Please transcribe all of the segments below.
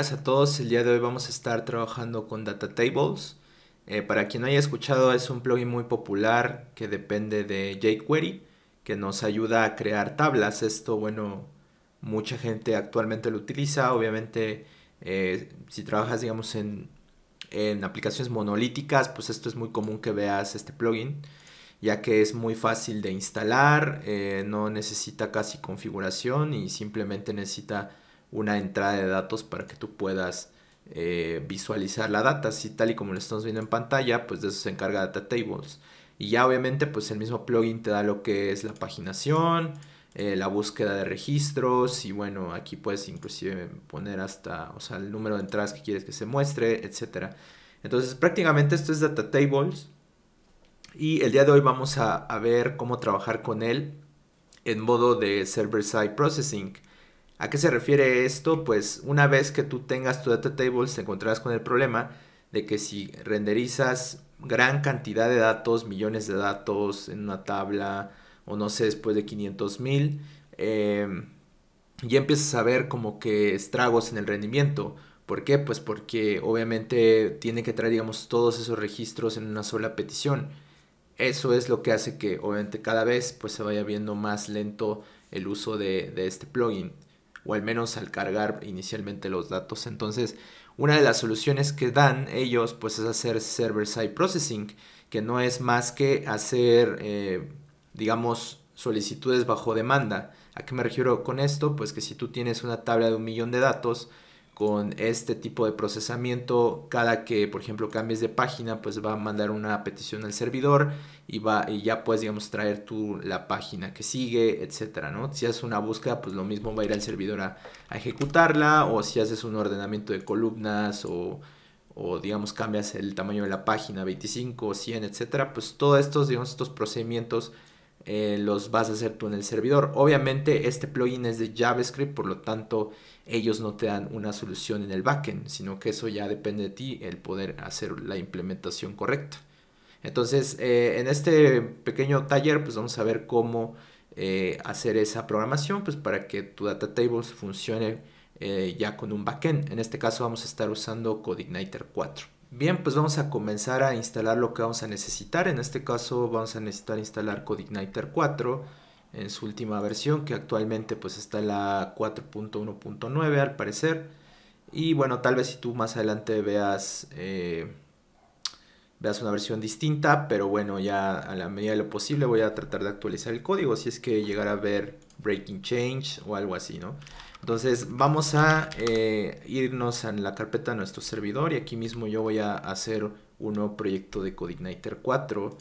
buenas a todos. El día de hoy vamos a estar trabajando con DataTables. Para quien no haya escuchado, es un plugin muy popular que depende de jQuery, que nos ayuda a crear tablas. Esto, bueno, mucha gente actualmente lo utiliza. Obviamente, si trabajas, digamos, en aplicaciones monolíticas, pues esto es muy común que veas este plugin, ya que es muy fácil de instalar, no necesita casi configuración y simplemente necesita una entrada de datos para que tú puedas visualizar la data. Así tal y como lo estamos viendo en pantalla, pues de eso se encarga DataTables. Y ya obviamente pues el mismo plugin te da lo que es la paginación, la búsqueda de registros y bueno, aquí puedes inclusive poner hasta, o sea, el número de entradas que quieres que se muestre, etcétera. Entonces prácticamente esto es DataTables y el día de hoy vamos a ver cómo trabajar con él en modo de server-side processing. ¿A qué se refiere esto? Pues una vez que tú tengas tu DataTables te encontrarás con el problema de que si renderizas gran cantidad de datos, millones de datos en una tabla o no sé, después de 500,000, ya empiezas a ver como que estragos en el rendimiento. ¿Por qué? Pues porque obviamente tiene que traer, digamos, todos esos registros en una sola petición. Eso es lo que hace que obviamente cada vez pues se vaya viendo más lento el uso de este plugin, o al menos al cargar inicialmente los datos. Entonces, una de las soluciones que dan ellos pues es hacer server-side processing, que no es más que hacer, digamos, solicitudes bajo demanda. ¿A qué me refiero con esto? Pues que si tú tienes una tabla de 1,000,000 de datos, con este tipo de procesamiento, cada que, por ejemplo, cambies de página, pues va a mandar una petición al servidor y ya puedes, digamos, traer tú la página que sigue, etcétera, ¿no? Si haces una búsqueda, pues lo mismo va a ir al servidor a ejecutarla, o si haces un ordenamiento de columnas o digamos, cambias el tamaño de la página, 25 o 100, etcétera, pues todos estos, digamos, estos procedimientos los vas a hacer tú en el servidor. Obviamente este plugin es de JavaScript, por lo tanto ellos no te dan una solución en el backend, sino que eso ya depende de ti el poder hacer la implementación correcta. Entonces en este pequeño taller pues vamos a ver cómo hacer esa programación pues para que tu DataTables funcione ya con un backend. En este caso vamos a estar usando CodeIgniter 4. Bien, pues vamos a comenzar a instalar lo que vamos a necesitar. En este caso vamos a necesitar instalar CodeIgniter 4 en su última versión, que actualmente pues está la 4.1.9 al parecer. Y bueno, tal vez si tú más adelante veas una versión distinta, pero bueno, ya a la medida de lo posible voy a tratar de actualizar el código si es que llegara a ver breaking change o algo así, ¿no? Entonces vamos a irnos a la carpeta de nuestro servidor y aquí mismo yo voy a hacer un nuevo proyecto de CodeIgniter 4.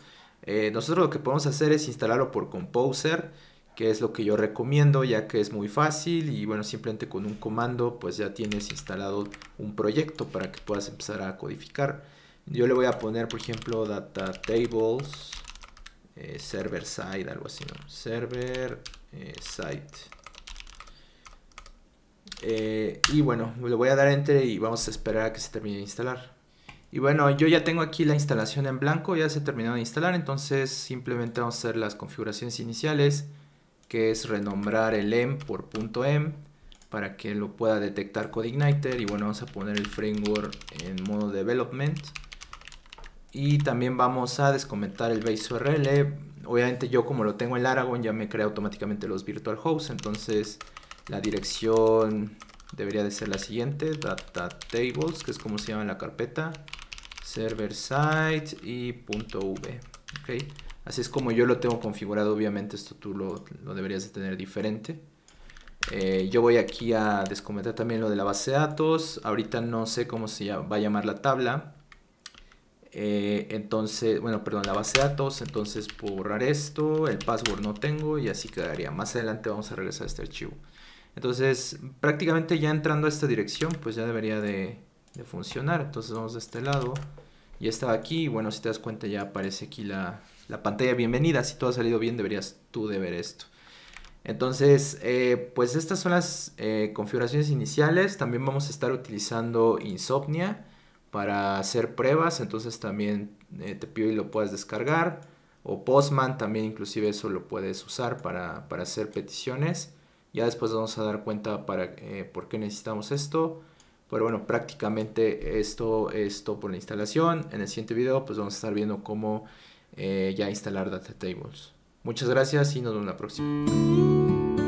Nosotros lo que podemos hacer es instalarlo por Composer, que es lo que yo recomiendo ya que es muy fácil y bueno, simplemente con un comando pues ya tienes instalado un proyecto para que puedas empezar a codificar. Yo le voy a poner por ejemplo DataTables server side, algo así, ¿no? Server side. Y bueno, le voy a dar enter y vamos a esperar a que se termine de instalar. Y bueno, yo ya tengo aquí la instalación en blanco, ya se terminó de instalar, entonces simplemente vamos a hacer las configuraciones iniciales, que es renombrar el .m por .m para que lo pueda detectar CodeIgniter. Y bueno, vamos a poner el framework en modo development y también vamos a descomentar el base URL. Obviamente yo como lo tengo en Laragon ya me crea automáticamente los virtual hosts, entonces la dirección debería de ser la siguiente, DataTables, que es como se llama la carpeta, server site y .v, ¿okay? Así es como yo lo tengo configurado. Obviamente esto tú lo deberías de tener diferente. Yo voy aquí a descomentar también lo de la base de datos. Ahorita no sé cómo se va a llamar la tabla. Entonces, bueno, perdón, la base de datos. Entonces puedo borrar esto, el password no tengo y así quedaría. Más adelante vamos a regresar a este archivo. Entonces prácticamente ya entrando a esta dirección pues ya debería de funcionar. Entonces vamos de este lado, ya estaba aquí y bueno, si te das cuenta ya aparece aquí la pantalla de bienvenida. Si todo ha salido bien deberías tú de ver esto. Entonces pues estas son las configuraciones iniciales. También vamos a estar utilizando Insomnia para hacer pruebas, entonces también te pido y lo puedas descargar, o Postman también, inclusive eso lo puedes usar para hacer peticiones. Ya después vamos a dar cuenta por qué necesitamos esto. Pero bueno, prácticamente esto por la instalación. En el siguiente video pues vamos a estar viendo cómo ya instalar DataTables. Muchas gracias y nos vemos la próxima.